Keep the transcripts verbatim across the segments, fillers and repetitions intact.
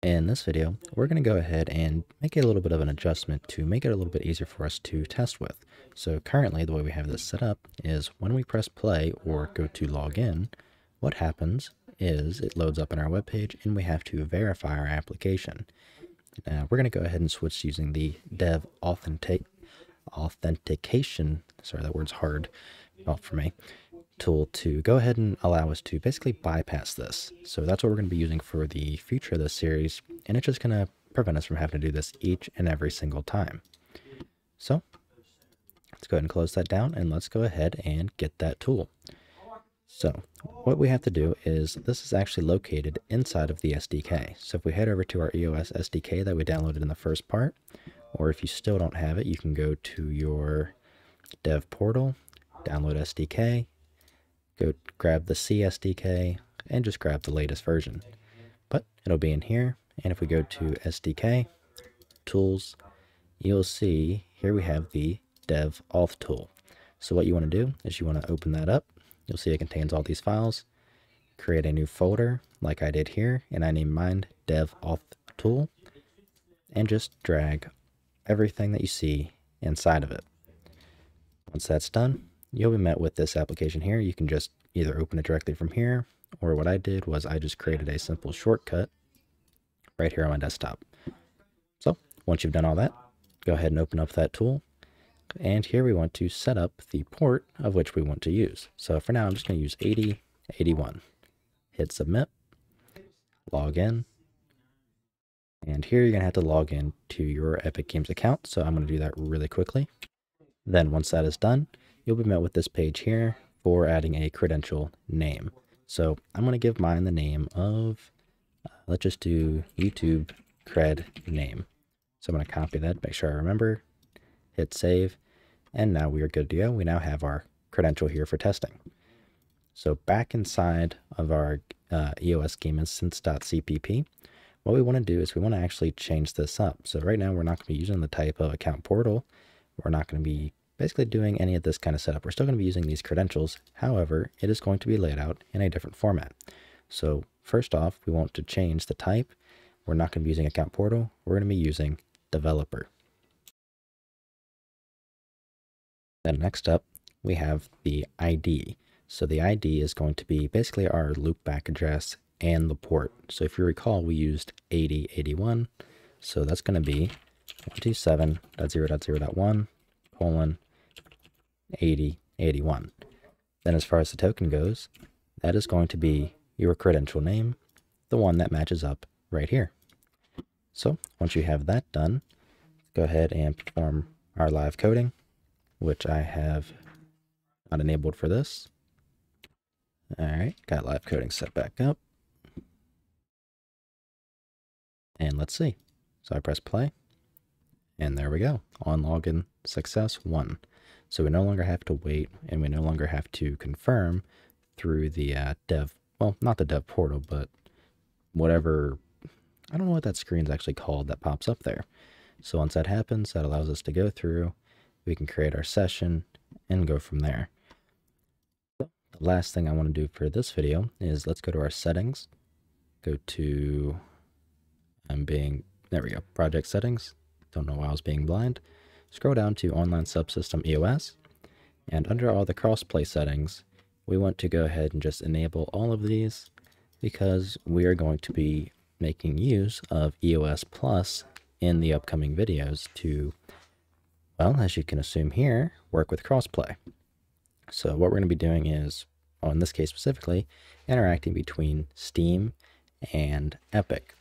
In this video, we're going to go ahead and make a little bit of an adjustment to make it a little bit easier for us to test with. So currently the way we have this set up is when we press play or go to log in, what happens is it loads up in our web page and we have to verify our application. Now we're going to go ahead and switch using the Dev Authentic authentication, sorry that word's hard not for me, tool to go ahead and allow us to basically bypass this. So that's what we're going to be using for the future of this series, and it's just going to prevent us from having to do this each and every single time. So let's go ahead and close that down and let's go ahead and get that tool. So what we have to do is this is actually located inside of the S D K. So if we head over to our E O S S D K that we downloaded in the first part, or if you still don't have it, you can go to your dev portal, download S D K, go grab the C S D K, and just grab the latest version. But it'll be in here, and if we go to S D K, tools, you'll see here we have the Dev Auth Tool. So what you want to do is you want to open that up. You'll see it contains all these files. Create a new folder like I did here, and I named mine Dev Auth Tool, and just drag everything that you see inside of it. Once that's done, you'll be met with this application here. You can just either open it directly from here, or what I did was I just created a simple shortcut right here on my desktop. So once you've done all that, go ahead and open up that tool. And here we want to set up the port of which we want to use. So for now, I'm just going to use eighty eighty-one. Hit submit, log in. And here you're going to have to log in to your Epic Games account, so I'm going to do that really quickly. Then once that is done, you'll be met with this page here for adding a credential name. So I'm going to give mine the name of, uh, let's just do YouTube cred name. So I'm going to copy that, make sure I remember, hit save, and now we are good to go. We now have our credential here for testing. So back inside of our uh, E O S game instance.cpp, what we want to do is we want to actually change this up. So right now we're not going to be using the type of account portal. We're not going to be basically doing any of this kind of setup. We're still going to be using these credentials. However, it is going to be laid out in a different format. So first off, we want to change the type. We're not going to be using account portal. We're going to be using developer. Then next up, we have the I D. So the I D is going to be basically our loopback address and the port. So if you recall, we used eighty eighty-one. So that's going to be one twenty-seven dot zero dot zero dot one colon eighty eighty-one. Then as far as the token goes, that is going to be your credential name, the one that matches up right here. So once you have that done, go ahead and perform our live coding, which I have not enabled for this. All right, got live coding set back up. And let's see. So I press play, and there we go. On login success one. So we no longer have to wait, and we no longer have to confirm through the uh, dev, well, not the dev portal, but whatever, I don't know what that screen's actually called that pops up there. So once that happens, that allows us to go through, we can create our session and go from there. The last thing I want to do for this video is let's go to our settings, go to I'm being, there we go, project settings. Don't know why I was being blind. Scroll down to online subsystem E O S, and under all the crossplay settings, we want to go ahead and just enable all of these because we are going to be making use of E O S Plus in the upcoming videos to, well, as you can assume here, work with crossplay. So what we're going to be doing is, well, in this case specifically, interacting between Steam and Epic.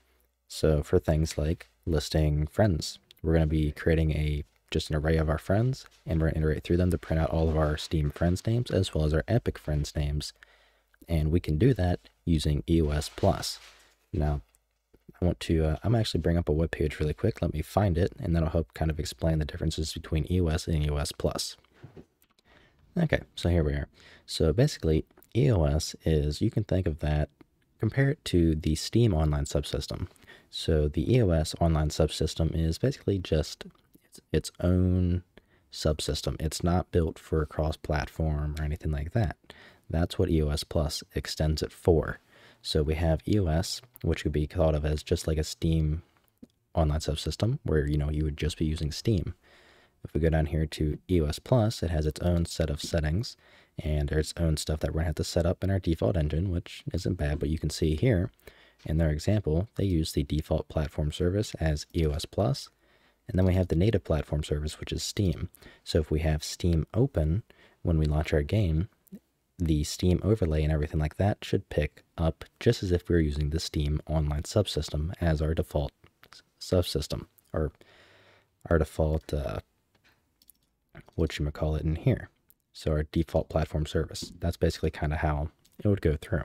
So for things like listing friends, we're going to be creating a just an array of our friends, and we're going to iterate through them to print out all of our Steam friends names as well as our Epic friends names. And we can do that using E O S Plus. Now, I want to, uh, I'm actually bring up a web page really quick. Let me find it, and that'll help kind of explain the differences between E O S and E O S Plus. Okay, so here we are. So basically, E O S is, you can think of that, compare it to the Steam online subsystem. So the E O S online subsystem is basically just its, its own subsystem. It's not built for cross-platform or anything like that. That's what E O S Plus extends it for. So we have E O S, which could be thought of as just like a Steam online subsystem where, you know, you would just be using Steam. If we go down here to E O S Plus, it has its own set of settings and its own stuff that we're going to have to set up in our default engine, which isn't bad, but you can see here in their example, they use the default platform service as E O S Plus. And then we have the native platform service, which is Steam. So if we have Steam open, when we launch our game, the Steam overlay and everything like that should pick up just as if we were using the Steam online subsystem as our default subsystem, or our default, uh, whatchamacallit in here. So our default platform service, that's basically kind of how it would go through.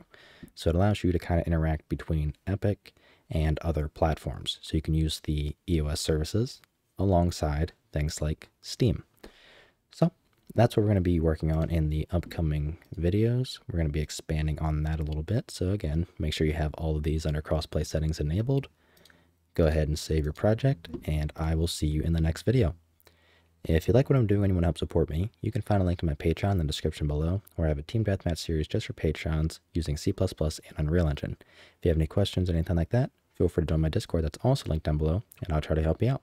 So it allows you to kind of interact between Epic and other platforms. So you can use the E O S services alongside things like Steam. So that's what we're going to be working on in the upcoming videos. We're going to be expanding on that a little bit. So again, make sure you have all of these under crossplay settings enabled. Go ahead and save your project, and I will see you in the next video. If you like what I'm doing and you want to help support me, you can find a link to my Patreon in the description below, where I have a Team Deathmatch series just for Patreons using C plus plus and Unreal Engine. If you have any questions or anything like that, feel free to join my Discord that's also linked down below, and I'll try to help you out.